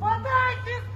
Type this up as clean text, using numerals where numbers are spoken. Подайте!